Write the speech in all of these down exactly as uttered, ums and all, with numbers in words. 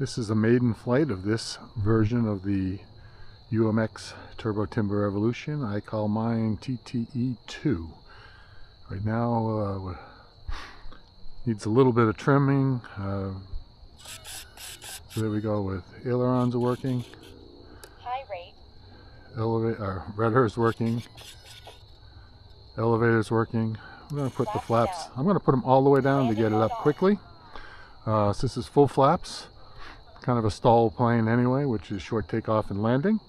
This is a maiden flight of this version of the U M X Turbo Timber Evolution. I call mine T T E two. Right now uh, needs a little bit of trimming. Uh, so there we go with ailerons working. High rate. Elevator, uh, rudder's working. Elevator's working. I'm going to put the flaps. I'm going to put them all the way down to get it up quickly. Uh, so this is full flaps. Kind of a stall plane anyway, which is short takeoff and landing.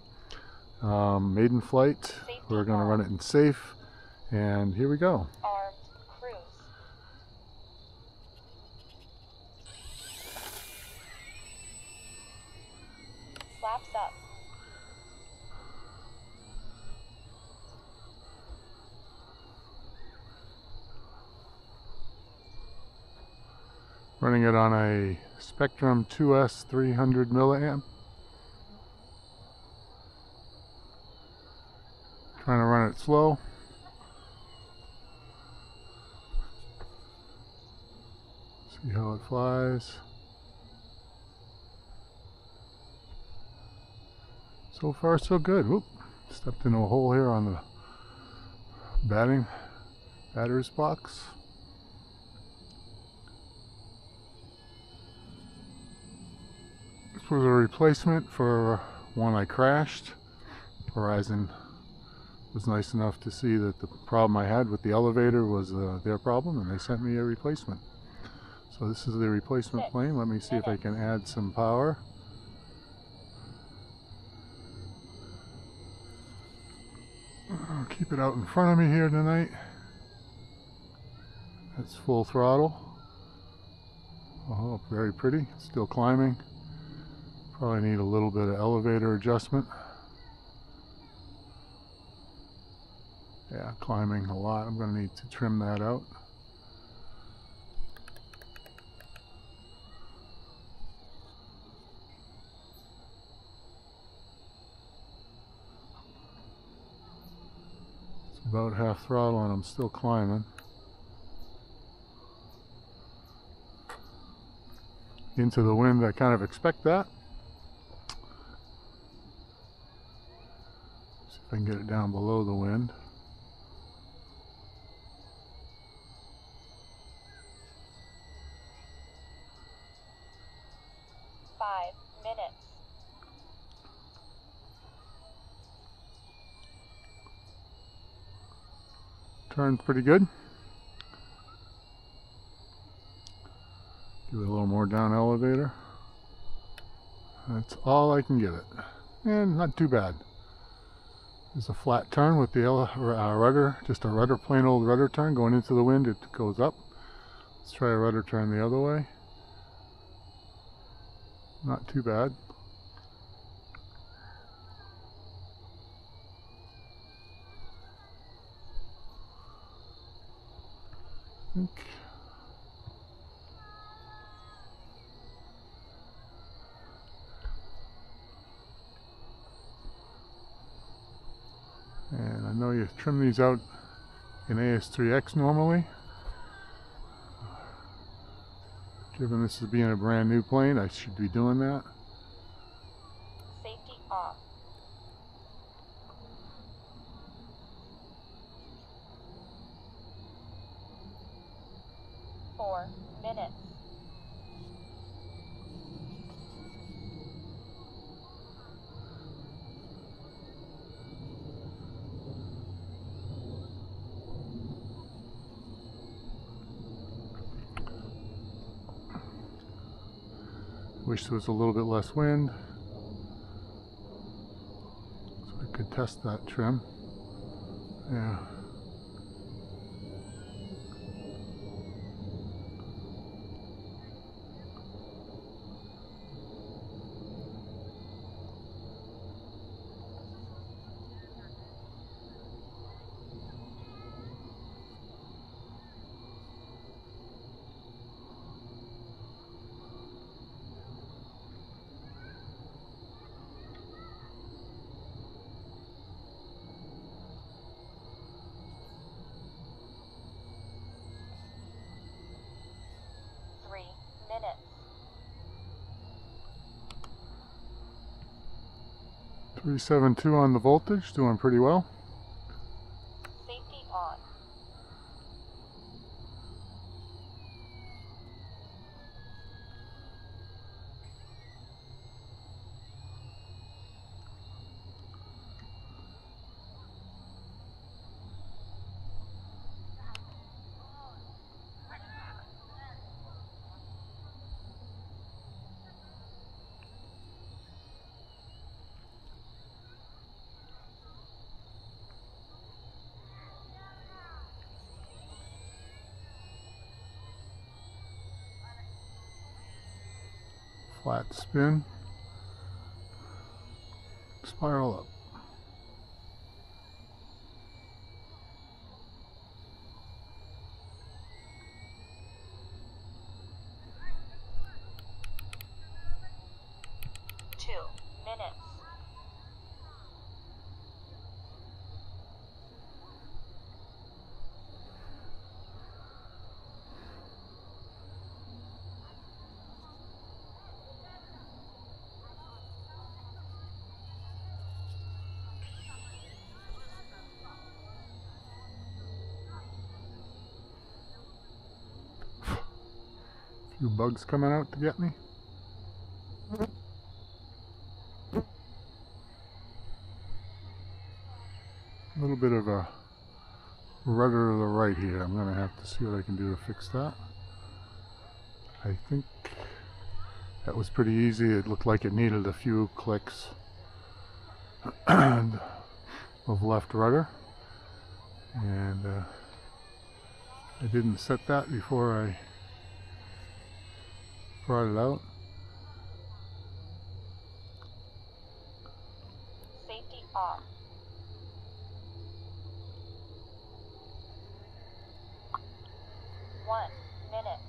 Um, maiden flight. We're going to run it in safe. And here we go. Armed cruise. Flaps up. Running it on a Spectrum two S three hundred milliamp. Trying to run it slow. See how it flies. So far so good. Whoop. Stepped into a hole here on the batting batter's box. Was a replacement for one I crashed. Horizon was nice enough to see that the problem I had with the elevator was uh, their problem, and they sent me a replacement. So this is the replacement plane. Let me see if I can add some power. I'll keep it out in front of me here tonight. That's full throttle. Oh, very pretty. Still climbing. Probably need a little bit of elevator adjustment. Yeah, climbing a lot. I'm going to need to trim that out. It's about half throttle and I'm still climbing. Into the wind, I kind of expect that. I can get it down below the wind. Five minutes. Turned pretty good. Give it a little more down elevator. That's all I can give it. And not too bad. There's a flat turn with the uh, rudder, just a rudder, plain old rudder turn. Going into the wind, it goes up. Let's try a rudder turn the other way. Not too bad. I think. And I know you trim these out in A S three X normally. Given this is being a brand new plane, I should be doing that. Safety off. Four minutes. Wish there was a little bit less wind, so I could test that trim. Yeah. three seven two on the voltage, doing pretty well. Safety on. Flat spin, spiral up. Two minutes. You bugs coming out to get me? A little bit of a rudder to the right here. I'm gonna have to see what I can do to fix that. I think that was pretty easy. It looked like it needed a few clicks of left rudder, and uh, I didn't set that before I brought it out. Safety off. One minute.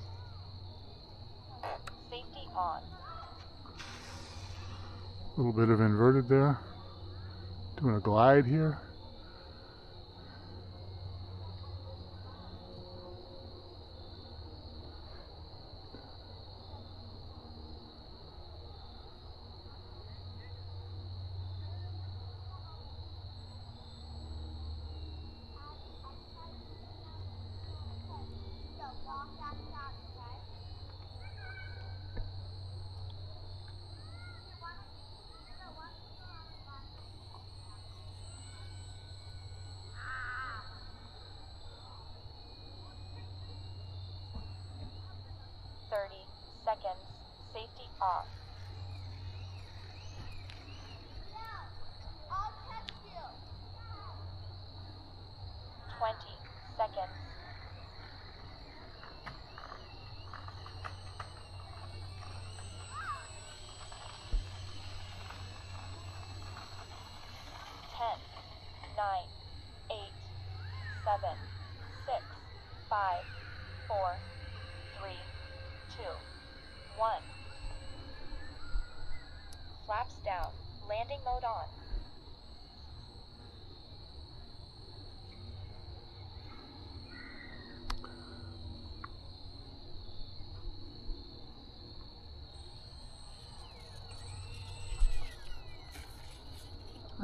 Safety on. A little bit of inverted there. Doing a glide here. Seconds, safety off. No, I'll catch you. Twenty seconds. Ten, nine, eight, seven, six, five, four, three, two. One. Flaps down. Landing mode on.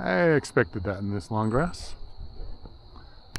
I expected that in this long grass.